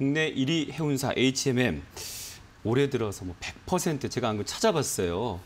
국내 1위 해운사 HMM. 올해 들어서 뭐 100% 제가 한번 찾아봤어요.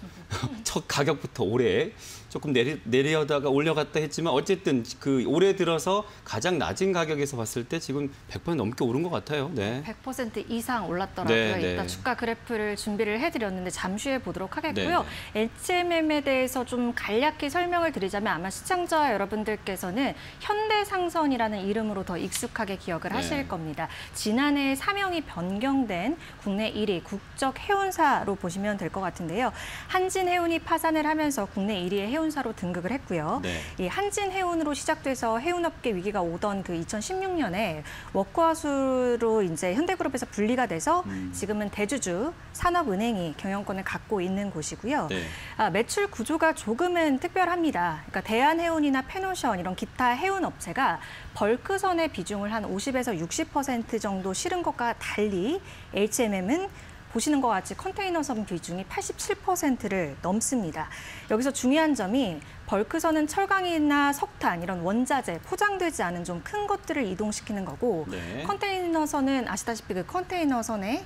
첫 가격부터 올해 조금 내려다가 올려갔다 했지만 어쨌든 그 올해 들어서 가장 낮은 가격에서 봤을 때 지금 100% 넘게 오른 것 같아요. 네. 100% 이상 올랐더라고요. 네, 네. 일단 주가 그래프를 준비를 해드렸는데 잠시 후에 보도록 하겠고요. 네, 네. HMM에 대해서 좀 간략히 설명을 드리자면 아마 시청자 여러분들께서는 현대상선이라는 이름으로 더 익숙하게 기억을 네. 하실 겁니다. 지난해 사명이 변경된 국내 1위 국적 해운사로 보시면 될 것 같은데요. 한진해운이 파산을 하면서 국내 1위의 해운사로 등극을 했고요. 네. 이 한진해운으로 시작돼서 해운업계 위기가 오던 그 2016년에 워크화수로 이제 현대그룹에서 분리가 돼서 지금은 대주주 산업은행이 경영권을 갖고 있는 곳이고요. 네. 아, 매출 구조가 조금은 특별합니다. 그러니까 대한해운이나 펜오션 이런 기타 해운업체가 벌크선의 비중을 한 50에서 60% 정도 실은 것과 달리 HMM은 보시는 것 같이 컨테이너선 비중이 87%를 넘습니다. 여기서 중요한 점이 벌크선은 철강이나 석탄 이런 원자재, 포장되지 않은 좀 큰 것들을 이동시키는 거고 네. 컨테이너선은 아시다시피 그 컨테이너선에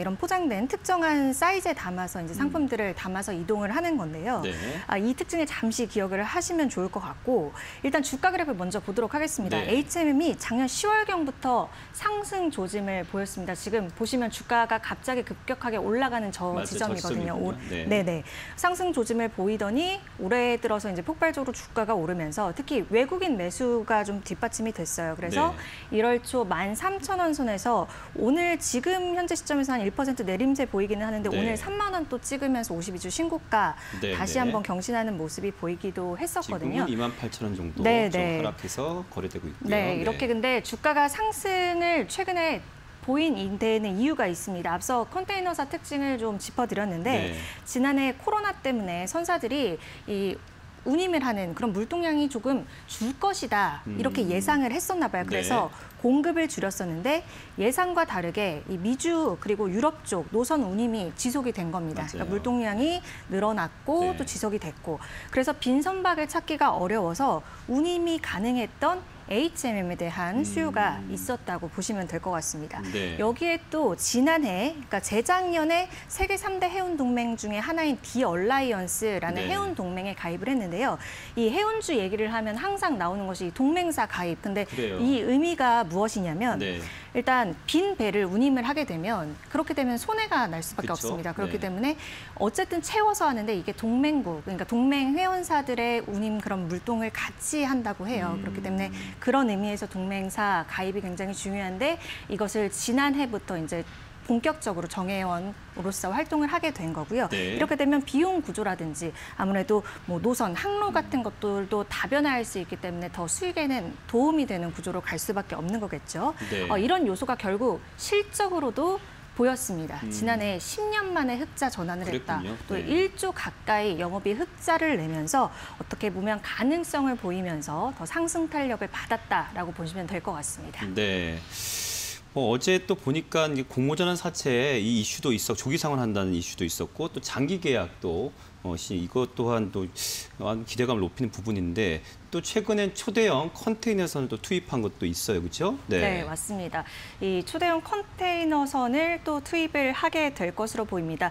이런 포장된 특정한 사이즈에 담아서 이제 상품들을 담아서 이동을 하는 건데요. 네. 아, 이 특징에 잠시 기억을 하시면 좋을 것 같고 일단 주가 그래프 먼저 보도록 하겠습니다. 네. HMM이 작년 10월경부터 상승 조짐을 보였습니다. 지금 보시면 주가가 갑자기 급격하게 올라가는 저 맞죠, 지점이거든요. 네. 네네. 상승 조짐을 보이더니 올해 들어서 이제 폭발적으로 주가가 오르면서 특히 외국인 매수가 좀 뒷받침이 됐어요. 그래서 네. 1월 초 13,000원 선에서 오늘 지금 현재 시점에서 한 1% 내림세 보이기는 하는데 네. 오늘 3만 원 또 찍으면서 52주 신고가 네. 다시 네. 한번 경신하는 모습이 보이기도 했었거든요. 지금은 28,000원 정도 네. 좀 하락해서 거래되고 있고요. 네, 이렇게 네. 근데 주가가 상승을 최근에 보인 데에는 이유가 있습니다. 앞서 컨테이너사 특징을 좀 짚어드렸는데 네. 지난해 코로나 때문에 선사들이 이 운임을 하는 그런 물동량이 조금 줄 것이다 이렇게 예상을 했었나 봐요. 그래서 네. 공급을 줄였었는데 예상과 다르게 이 미주 그리고 유럽 쪽 노선 운임이 지속이 된 겁니다. 그러니까 물동량이 늘어났고 네. 또 지속이 됐고 그래서 빈 선박을 찾기가 어려워서 운임이 가능했던 HMM에 대한 수요가 있었다고 보시면 될 것 같습니다. 네. 여기에 또 지난해, 그러니까 재작년에 세계 3대 해운 동맹 중에 하나인 디얼라이언스라는 네. 해운 동맹에 가입을 했는데요. 이 해운주 얘기를 하면 항상 나오는 것이 동맹사 가입. 근데 그래요. 이 의미가 무엇이냐면 네. 일단 빈 배를 운임을 하게 되면 그렇게 되면 손해가 날 수밖에 그쵸? 없습니다. 그렇기 네. 때문에 어쨌든 채워서 하는데 이게 동맹국, 그러니까 동맹 회원사들의 운임 그런 물동을 같이 한다고 해요. 그렇기 때문에 그런 의미에서 동맹사 가입이 굉장히 중요한데 이것을 지난해부터 이제 본격적으로 정회원으로서 활동을 하게 된 거고요. 네. 이렇게 되면 비용 구조라든지 아무래도 뭐 노선, 항로 같은 것들도 다변화할 수 있기 때문에 더 수익에는 도움이 되는 구조로 갈 수밖에 없는 거겠죠. 네. 이런 요소가 결국 실적으로도 보였습니다. 지난해 10년 만에 흑자 전환을 그랬군요. 했다. 또 네. 1조 가까이 영업이 흑자를 내면서 어떻게 보면 가능성을 보이면서 더 상승 탄력을 받았다라고 보시면 될 것 같습니다. 네. 어제 또 보니까 공모전환 사채에 이 이슈도 있어 조기상환 한다는 이슈도 있었고 또 장기 계약도 이것 또한 또 기대감을 높이는 부분인데 또 최근엔 초대형 컨테이너선을 또 투입한 것도 있어요, 그렇죠? 네. 네, 맞습니다. 이 초대형 컨테이너선을 또 투입을 하게 될 것으로 보입니다.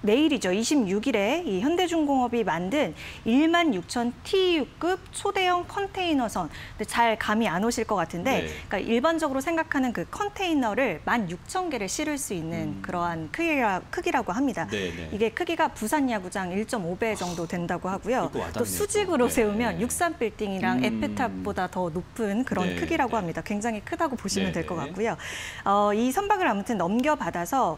내일이죠, 26일에 이 현대중공업이 만든 16,000 TEU급 초대형 컨테이너선. 근데 잘 감이 안 오실 것 같은데, 네. 그러니까 일반적으로 생각하는 그 컨테이너를 16,000개를 실을 수 있는 그러한 크기라고 합니다. 네, 네. 이게 크기가 부산 야구장 1.5배 정도 된다고 하고요. 또 수직으로 네. 세우면 63빌딩이랑 에펠탑보다 더 높은 그런 네, 크기라고 네. 합니다. 굉장히 크다고 보시면 네, 될것 같고요. 이 선박을 아무튼 넘겨받아서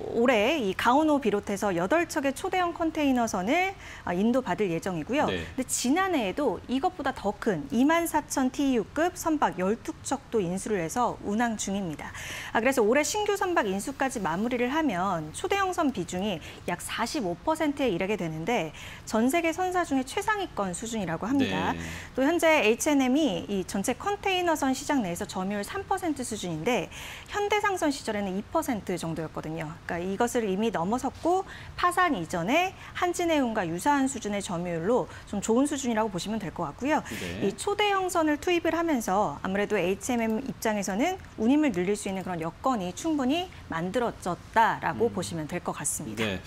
올해 이 가온호 비롯해서 8척의 초대형 컨테이너선을 인도받을 예정이고요. 네. 근데 지난해에도 이것보다 더큰 24,000 TEU급 선박 12척도 인수를 해서 운항 중입니다. 그래서 올해 신규 선박 인수까지 마무리를 하면 초대형 선 비중이 약 40% 45%에 이르게 되는데 전 세계 선사 중에 최상위권 수준이라고 합니다. 네. 또 현재 HMM이 이 전체 컨테이너선 시장 내에서 점유율 3% 수준인데 현대상선 시절에는 2% 정도였거든요. 그러니까 이것을 이미 넘어섰고 파산 이전에 한진해운과 유사한 수준의 점유율로 좀 좋은 수준이라고 보시면 될 것 같고요. 네. 이 초대형 선을 투입을 하면서 아무래도 HMM 입장에서는 운임을 늘릴 수 있는 그런 여건이 충분히 만들어졌다라고 보시면 될 것 같습니다. 네.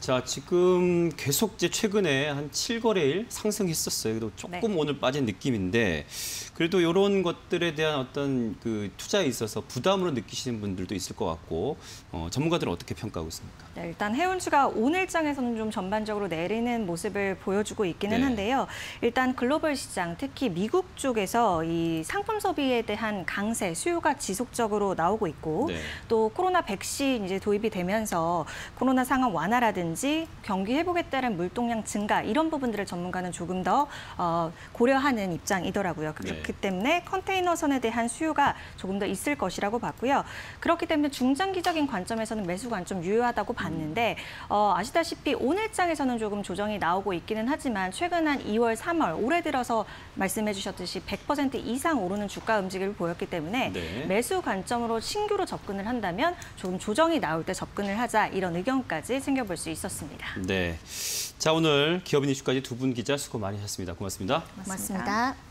자, 지금 계속 이제 최근에 한 7거래일 상승했었어요. 그래도 조금 네. 오늘 빠진 느낌인데 그래도 이런 것들에 대한 어떤 그 투자에 있어서 부담으로 느끼시는 분들도 있을 것 같고 전문가들은 어떻게 평가하고 있습니까? 네, 일단 해운주가 오늘장에서는 좀 전반적으로 내리는 모습을 보여주고 있기는 네. 한데요. 일단 글로벌 시장, 특히 미국 쪽에서 이 상품 소비에 대한 강세, 수요가 지속적으로 나오고 있고 네. 또 코로나 백신 이제 도입이 되면서 코로나 상황 완화라든지 경기 회복에 따른 물동량 증가 이런 부분들을 전문가는 조금 더 고려하는 입장이더라고요. 그렇기 네. 때문에 컨테이너선에 대한 수요가 조금 더 있을 것이라고 봤고요. 그렇기 때문에 중장기적인 관점에서는 매수가 좀 유효하다고 봤는데 아시다시피 오늘장에서는 조금 조정이 나오고 있기는 하지만 최근 한 2월, 3월 올해 들어서 말씀해 주셨듯이 100% 이상 오르는 주가 움직임을 보였기 때문에 네. 매수 관점으로 신규로 접근을 한다면 조금 조정이 나올 때 접근을 하자 이런 의견까지 생겨볼 수 있습니다. 있었습니다. 네, 자 오늘 기업인 이슈까지 두 분 기자 수고 많이 하셨습니다. 고맙습니다. 고맙습니다. 고맙습니다.